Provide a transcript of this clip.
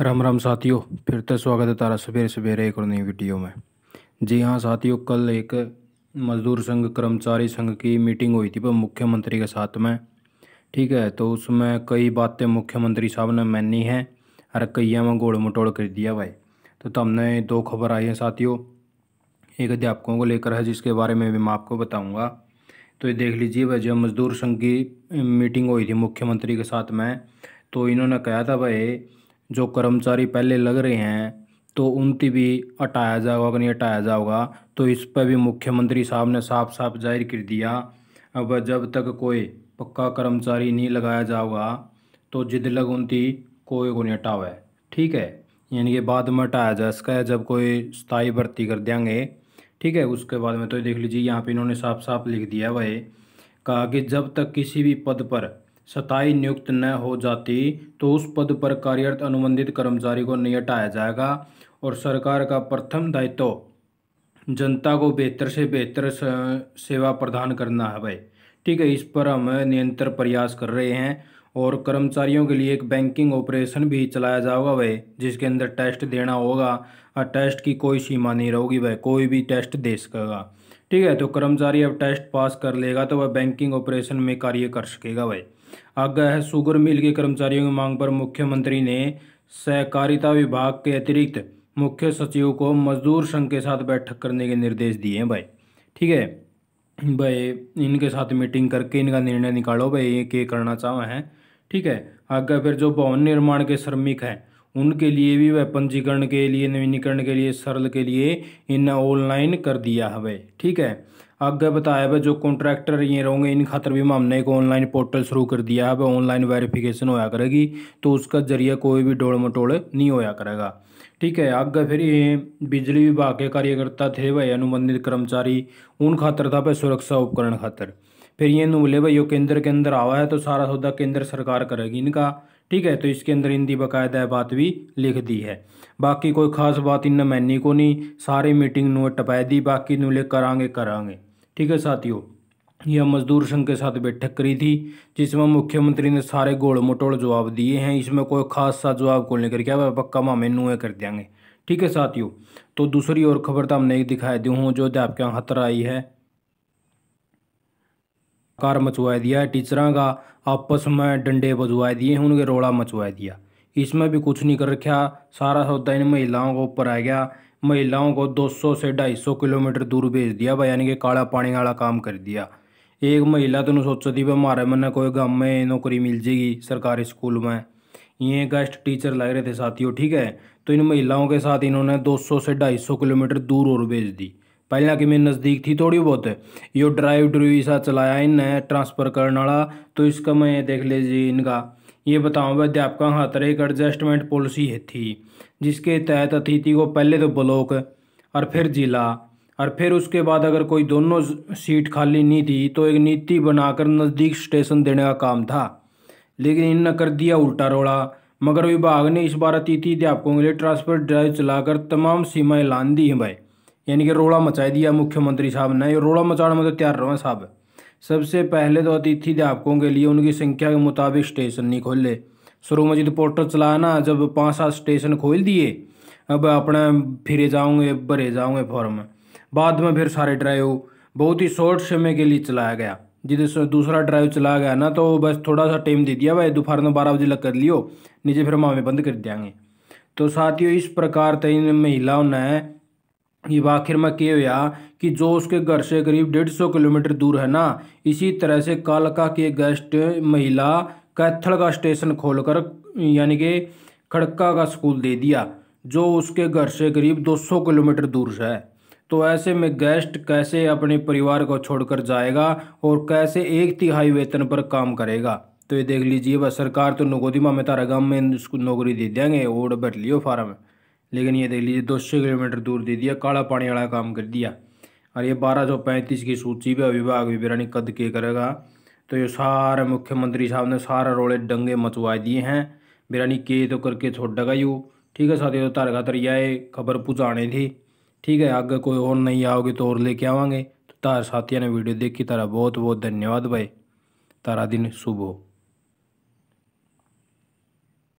राम राम साथियों, फिर से स्वागत है तारा सवेरे सवेरे एक और नई वीडियो में। जी हाँ साथियों, कल एक मजदूर संघ कर्मचारी संघ की मीटिंग हुई थी पर मुख्यमंत्री के साथ में, ठीक है। तो उसमें कई बातें मुख्यमंत्री साहब ने मानी हैं और कईया में गोड़ मटोड़ कर दिया भाई। तो हमने दो खबर आई है साथियों, एक अध्यापकों को लेकर है जिसके बारे में भी मैं आपको बताऊँगा। तो ये देख लीजिए भाई, जब मजदूर संघ की मीटिंग हुई थी मुख्यमंत्री के साथ में, तो इन्होंने कहा था भाई जो कर्मचारी पहले लग रहे हैं तो उनती भी हटाया जाएगा कि नहीं हटाया जाएगा। तो इस पर भी मुख्यमंत्री साहब ने साफ साफ जाहिर कर दिया, अब जब तक कोई पक्का कर्मचारी नहीं लगाया जाएगा तो जिद लग उनती कोई को नहीं हटावा, ठीक है। यानी कि बाद में हटाया जा सकता है जब कोई स्थायी भर्ती कर देंगे, ठीक है, उसके बाद में। तो देख लीजिए यहाँ पे इन्होंने साफ साफ लिख दिया भाई, कहा कि जब तक किसी भी पद पर स्थायी नियुक्त न हो जाती तो उस पद पर कार्यरत अनुबंधित कर्मचारी को नहीं हटाया जाएगा और सरकार का प्रथम दायित्व जनता को बेहतर से बेहतर सेवा प्रदान करना है भाई, ठीक है। इस पर हम निरंतर प्रयास कर रहे हैं और कर्मचारियों के लिए एक बैंकिंग ऑपरेशन भी चलाया जाएगा भाई, जिसके अंदर टेस्ट देना होगा और टेस्ट की कोई सीमा नहीं रहोगी भाई, कोई भी टेस्ट दे सकेगा, ठीक है। तो कर्मचारी अब टेस्ट पास कर लेगा तो वह बैंकिंग ऑपरेशन में कार्य कर सकेगा भाई। आगे है शुगर मिल के कर्मचारियों की मांग पर मुख्यमंत्री ने सहकारिता विभाग के अतिरिक्त मुख्य सचिव को मजदूर संघ के साथ बैठक करने के निर्देश दिए हैं भाई, ठीक है भाई। इनके साथ मीटिंग करके इनका निर्णय निकालो भाई, ये क्या करना चाहे हैं, ठीक है। आगे फिर जो भवन निर्माण के श्रमिक हैं उनके लिए भी वह पंजीकरण के लिए, नवीनीकरण के लिए, सरल के लिए इन्हें ऑनलाइन कर दिया है भाई, ठीक है। आगे बताया भाई जो कॉन्ट्रैक्टर ये रहेंगे इन खातर भी हमने एक ऑनलाइन पोर्टल शुरू कर दिया है भाई, ऑनलाइन वेरिफिकेशन होया करेगी तो उसका जरिए कोई भी डोड़ मटोड़ नहीं होया करेगा, ठीक है। आगे फिर ये बिजली विभाग के कार्यकर्ता थे भाई अनुबंधित कर्मचारी, उन खातर था भाई सुरक्षा उपकरण खातर। फिर ये नूले भाई यो केंद्र के अंदर आवा है तो सारा सौदा केंद्र सरकार करेगी इनका, ठीक है। तो इसके अंदर हिंदी बाकायदा बात भी लिख दी है, बाकी कोई खास बात इन मैनी को नहीं, सारी मीटिंग नूह टपाई दी, बाकी नूले करांगे, ठीक है साथियों। यह मजदूर संघ के साथ बैठक करी थी जिसमें मुख्यमंत्री ने सारे गोल मटोल जवाब दिए हैं, इसमें कोई खास सा जवाब को लेकर क्या पक्का मामे नूहे कर देंगे, ठीक है साथियों। तो दूसरी और खबर तो हमने एक दिखाई दी हूँ जो अध्यापकों के खतर आई है, कार मचवा दिया है, टीचरों का आपस में डंडे बजवा दिए हैं, उनके रोड़ा मचवा दिया। इसमें भी कुछ नहीं कर रखा, सारा सौदा इन महिलाओं को ऊपर आ गया, महिलाओं को 200 से 250 किलोमीटर दूर भेज दिया भाई, यानी कि काला पानी वाला काम कर दिया। एक महिला तो सोचती भाई हमारे मन कोई गाँव में नौकरी मिल जाएगी सरकारी स्कूल में, ये गेस्ट टीचर लग रहे थे साथियों, ठीक है। तो इन महिलाओं के साथ इन्होंने 200 से 250 किलोमीटर दूर और भेज दी, पहला कि मैं नज़दीक थी थोड़ी बहुत, यो ड्राइव सा चलाया इनने ट्रांसफ़र करने वाला, तो इसका मैं देख लीजिए इनका ये बताऊँ भाई अध्यापकों के खातर एक एडजस्टमेंट पॉलिसी थी जिसके तहत अतिथि को पहले तो ब्लॉक और फिर जिला और फिर उसके बाद अगर कोई दोनों सीट खाली नहीं थी तो एक नीति बनाकर नज़दीक स्टेशन देने का काम था, लेकिन इनने कर दिया उल्टा रोड़ा। मगर विभाग ने इस बार अतिथि अध्यापकों के लिए ट्रांसफ़र ड्राइव चलाकर तमाम सीमाएँ लान दी हैं भाई, यानी कि रोड़ा मचाई दिया मुख्यमंत्री साहब ने। ये रोड़ा मचाने में तो तैयार रहो साहब। सबसे पहले तो अतिथि अध्यापकों के लिए उनकी संख्या के मुताबिक स्टेशन नहीं खोले, शुरू में जित पोर्टल चलाया ना जब 5-7 स्टेशन खोल दिए, अब अपने फिरे जाऊँगे भरे जाऊँगे फॉर्म, बाद में फिर सारे ड्राइव बहुत ही शॉर्ट समय के लिए चलाया गया। जिस दूसरा ड्राइव चलाया गया ना तो बस थोड़ा सा टाइम दे दिया भाई, दोपहर में 12 बजे लग कर लियो, नीचे फिर मामे बंद कर देंगे। तो साथियों इस प्रकार तीन महिलाओं ने ये आखिर में क्या हुआ कि जो उसके घर से करीब 150 किलोमीटर दूर है ना, इसी तरह से कालका की गेस्ट महिला कैथल का स्टेशन खोलकर यानी कि खड़का का स्कूल दे दिया जो उसके घर से करीब 200 किलोमीटर दूर है। तो ऐसे में गेस्ट कैसे अपने परिवार को छोड़कर जाएगा और कैसे एक तिहाई वेतन पर काम करेगा। तो ये देख लीजिए बस सरकार तो नगोदी मामे तारा गांव में नौकरी दे देंगे और भर लियो फार्म, लेकिन ये देख लीजिए 200 किलोमीटर दूर दे दिया, काला पानी वाला काम कर दिया। और ये 1235 की सूची पर विभाग विवरणी कद के करेगा। तो ये सारे मुख्यमंत्री साहब ने सारा रोड़े डंगे मचवा दिए हैं, बिरानी के तो करके छोड़ डगा यू, ठीक है साथियों। तो तारका तर यह खबर पहुँचाने थी, ठीक है। आगे कोई और नहीं आओगे तो और लेके आवांगे। तो तार साथियों ने वीडियो देखी तारा बहुत बहुत धन्यवाद भाई, तारा दिन शुभ हो।